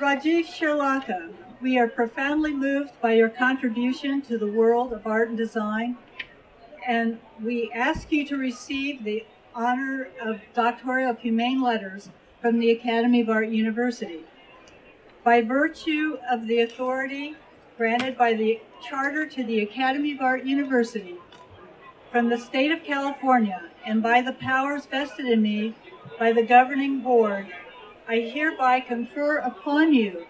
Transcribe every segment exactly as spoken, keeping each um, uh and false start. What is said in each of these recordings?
Rajiv Chilaka, we are profoundly moved by your contribution to the world of art and design, and we ask you to receive the honor of Doctoral of Humane Letters from the Academy of Art University. By virtue of the authority granted by the Charter to the Academy of Art University from the state of California, and by the powers vested in me by the governing board, I hereby confer upon you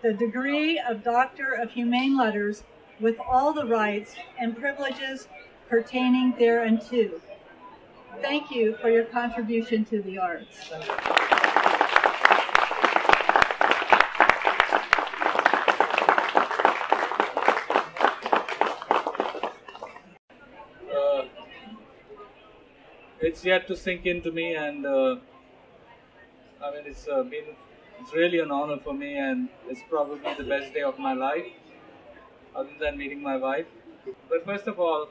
the degree of Doctor of Humane Letters with all the rights and privileges pertaining thereunto. Thank you for your contribution to the arts. Uh, it's yet to sink into me, and uh, I mean, it's uh, been it's really an honor for me, and it's probably the best day of my life, other than meeting my wife. But first of all,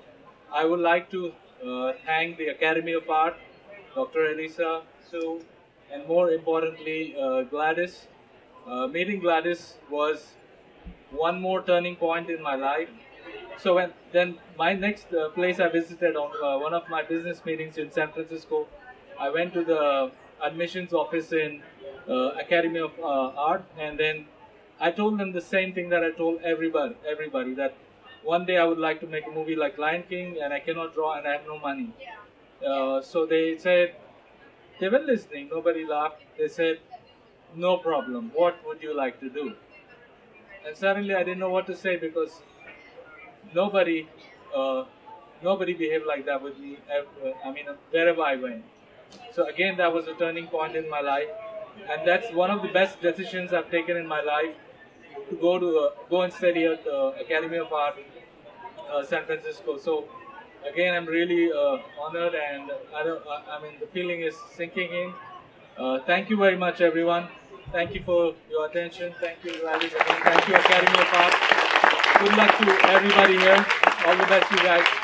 I would like to Uh, thank the Academy of Art, Doctor Elisa Sue, and more importantly, uh, Gladys. Uh, meeting Gladys was one more turning point in my life. So when, then my next uh, place I visited on uh, one of my business meetings in San Francisco, I went to the admissions office in uh, Academy of uh, Art, and then I told them the same thing that I told everybody, everybody that one day I would like to make a movie like Lion King, and I cannot draw and I have no money. Uh, so they said, they were listening, nobody laughed. They said, no problem, what would you like to do? And suddenly I didn't know what to say, because nobody, uh, nobody behaved like that with me, I mean, wherever I went. So again, that was a turning point in my life. And that's one of the best decisions I've taken in my life, to go to uh, go and study at the uh, Academy of Art, uh, San Francisco. So again, I'm really uh, honored, and I don't, I, I mean, the feeling is sinking in. Uh, thank you very much, everyone. Thank you for your attention. Thank you, Gladys. Thank you, Academy of Art. Good luck to everybody here. All the best, you guys.